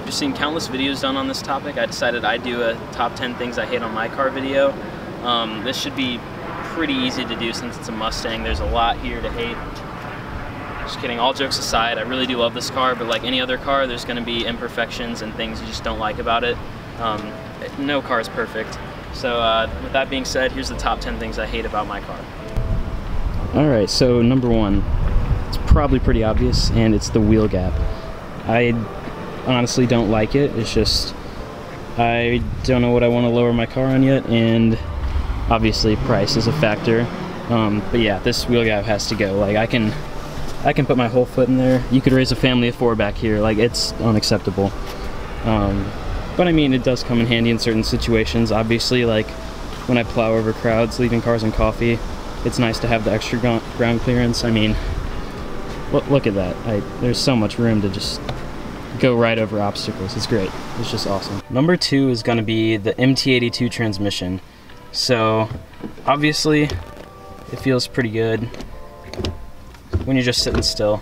After seeing countless videos done on this topic, I decided I'd do a top 10 things I hate on my car video. This should be pretty easy to do since it's a Mustang. There's a lot here to hate. Just kidding, all jokes aside, I really do love this car, but like any other car, there's going to be imperfections and things you just don't like about it. No car is perfect. So with that being said, here's the top 10 things I hate about my car. Alright, so number one, it's probably pretty obvious, and it's the wheel gap. I honestly don't like it. It's just, I don't know what I want to lower my car on yet, and obviously price is a factor. But yeah, this wheel gap has to go. Like I can put my whole foot in there. You could raise a family of four back here. Like, it's unacceptable. But I mean, it does come in handy in certain situations. Obviously, like when I plow over crowds, leaving cars in coffee, it's nice to have the extra ground clearance. I mean, look at that. There's so much room to just go right over obstacles. It's great. It's just awesome. Number two is gonna be the MT82 transmission. So obviously it feels pretty good when you're just sitting still,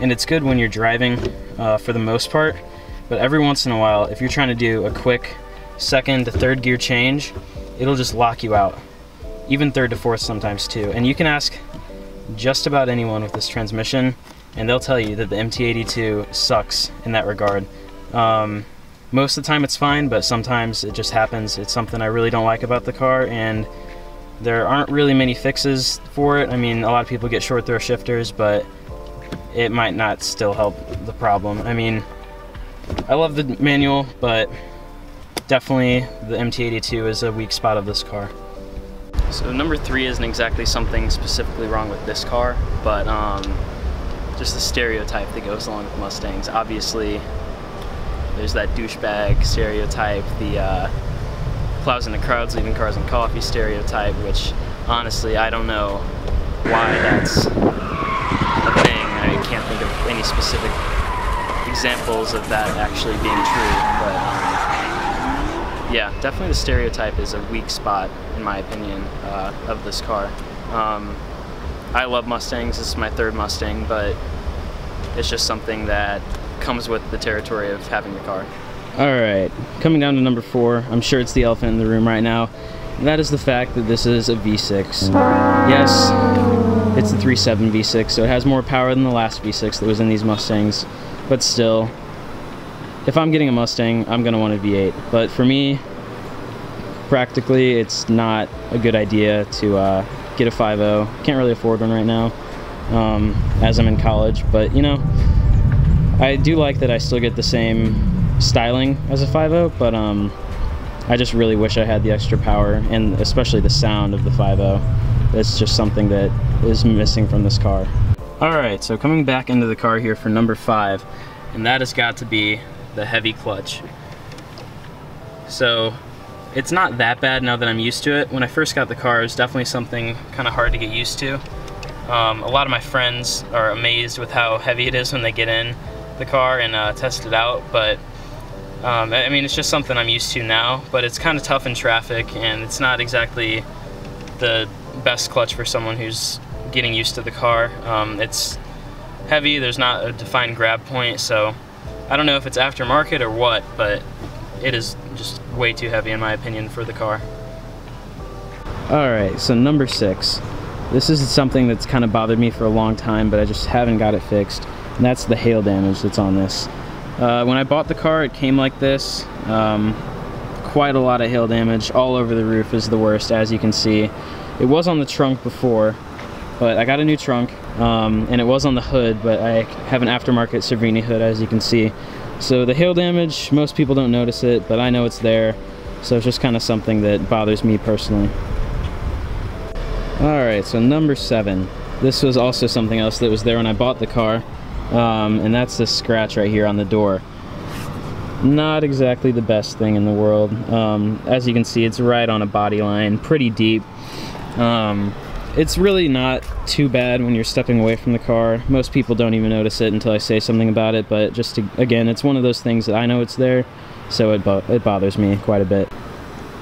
and it's good when you're driving for the most part, but every once in a while, if you're trying to do a quick second to third gear change, it'll just lock you out, even third to fourth sometimes too. And you can ask just about anyone with this transmission and they'll tell you that the MT82 sucks in that regard. Most of the time it's fine, but sometimes it just happens. It's something I really don't like about the car, and there aren't really many fixes for it. I mean, a lot of people get short throw shifters, but it might not still help the problem. I mean, I love the manual, but definitely the MT82 is a weak spot of this car. So number three isn't exactly something specifically wrong with this car, but just the stereotype that goes along with Mustangs. Obviously, there's that douchebag stereotype, the plows into crowds, leaving cars in coffee stereotype, which honestly, I don't know why that's a thing. I can't think of any specific examples of that actually being true, but yeah, definitely the stereotype is a weak spot, in my opinion, of this car. I love Mustangs. This is my third Mustang, but it's just something that comes with the territory of having the car. Alright, coming down to number four, I'm sure it's the elephant in the room right now, and that is the fact that this is a V6. Yes, it's the 3.7 V6, so it has more power than the last V6 that was in these Mustangs, but still, if I'm getting a Mustang, I'm going to want a V8, but for me, practically, it's not a good idea to get a 5.0. Can't really afford one right now, as I'm in college, but you know, I do like that I still get the same styling as a 5.0, but I just really wish I had the extra power, and especially the sound of the 5.0. That's just something that is missing from this car. Alright, so coming back into the car here for number five, and that has got to be the heavy clutch. So it's not that bad now that I'm used to it. When I first got the car, it was definitely something kind of hard to get used to. A lot of my friends are amazed with how heavy it is when they get in the car and test it out, but I mean, it's just something I'm used to now, but it's kind of tough in traffic, and it's not exactly the best clutch for someone who's getting used to the car. It's heavy, there's not a defined grab point, so I don't know if it's aftermarket or what, but it is just way too heavy in my opinion for the car. Alright, so number six. This is something that's kind of bothered me for a long time, but I just haven't got it fixed. And that's the hail damage that's on this. When I bought the car, it came like this. Quite a lot of hail damage. All over the roof is the worst, as you can see. It was on the trunk before, but I got a new trunk, and it was on the hood, but I have an aftermarket Cervini hood, as you can see. So the hail damage, most people don't notice it, but I know it's there. So it's just kind of something that bothers me personally. Alright, so number seven. This was also something else that was there when I bought the car. And that's this scratch right here on the door. Not exactly the best thing in the world. As you can see, it's right on a body line, pretty deep. It's really not too bad when you're stepping away from the car. Most people don't even notice it until I say something about it, but just to, again, it's one of those things that I know it's there, so it bothers me quite a bit.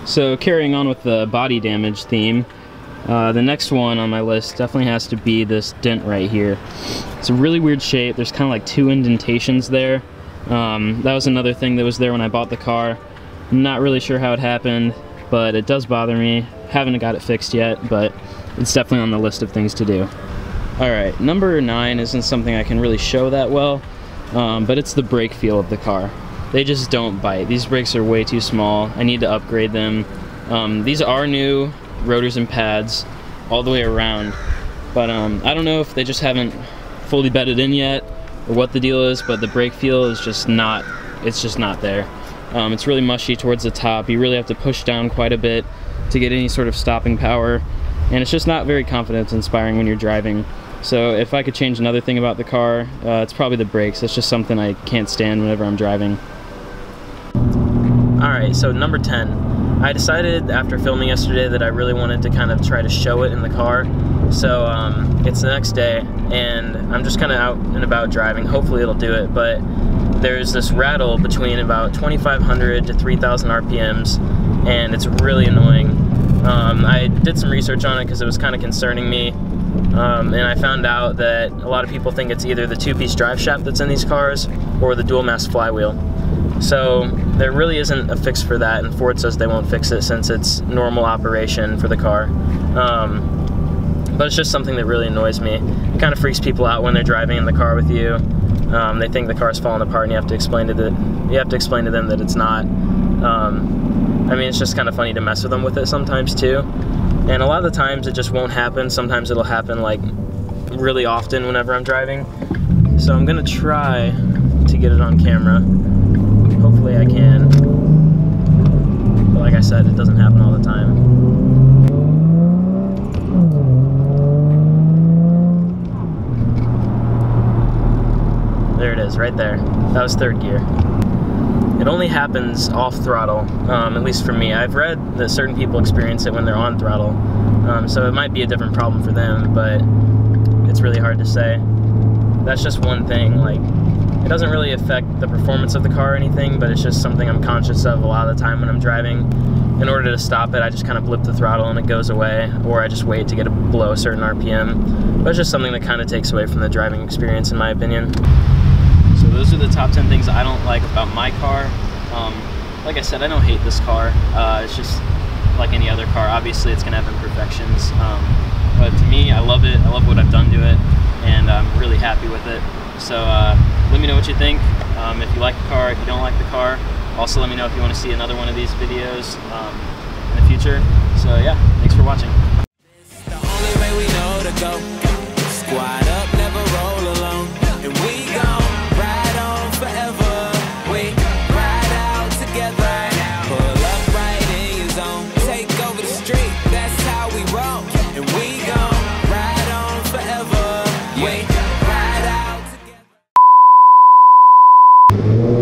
So carrying on with the body damage theme, the next one on my list definitely has to be this dent right here. It's a really weird shape. There's kind of like two indentations there. That was another thing that was there when I bought the car. I'm not really sure how it happened, but it does bother me. Haven't got it fixed yet, but it's definitely on the list of things to do. Alright, number 9 isn't something I can really show that well, but it's the brake feel of the car. They just don't bite. These brakes are way too small. I need to upgrade them. These are new rotors and pads all the way around, but I don't know if they just haven't fully bedded in yet or what the deal is, but the brake feel is just not, it's just not there. It's really mushy towards the top. You really have to push down quite a bit to get any sort of stopping power, and it's just not very confidence inspiring when you're driving. So if I could change another thing about the car, it's probably the brakes. It's just something I can't stand whenever I'm driving. Alright, so number 10. I decided after filming yesterday that I really wanted to kind of try to show it in the car. So it's the next day, and I'm just kind of out and about driving. Hopefully it'll do it, but there's this rattle between about 2,500 to 3,000 RPMs, and it's really annoying. I did some research on it because it was kind of concerning me. And I found out that a lot of people think it's either the two-piece drive shaft that's in these cars or the dual-mass flywheel. So there really isn't a fix for that, and Ford says they won't fix it since it's normal operation for the car. But it's just something that really annoys me. It kind of freaks people out when they're driving in the car with you. They think the car's falling apart, and you have to explain to them that it's not. I mean, it's just kind of funny to mess with them with it sometimes too. And a lot of the times it just won't happen. Sometimes it'll happen like really often whenever I'm driving. So I'm gonna try to get it on camera. Hopefully I can. But like I said, it doesn't happen all the time. There it is, right there. That was third gear. It only happens off throttle, at least for me. I've read that certain people experience it when they're on throttle, so it might be a different problem for them, but it's really hard to say. That's just one thing. Like, it doesn't really affect the performance of the car or anything, but it's just something I'm conscious of a lot of the time when I'm driving. In order to stop it, I just kind of blip the throttle and it goes away, or I just wait to get it below a certain RPM. But it's just something that kind of takes away from the driving experience, in my opinion. So those are the top 10 things I don't like about my car. Like I said, I don't hate this car. It's just like any other car. Obviously, it's going to have imperfections. But to me, I love it. I love what I've done to it, and I'm really happy with it. So let me know what you think. If you like the car, if you don't like the car. Also, let me know if you want to see another one of these videos in the future. So yeah, thanks for watching. The only way we know to go. Squad up, never roll alone. And we go. Thank you.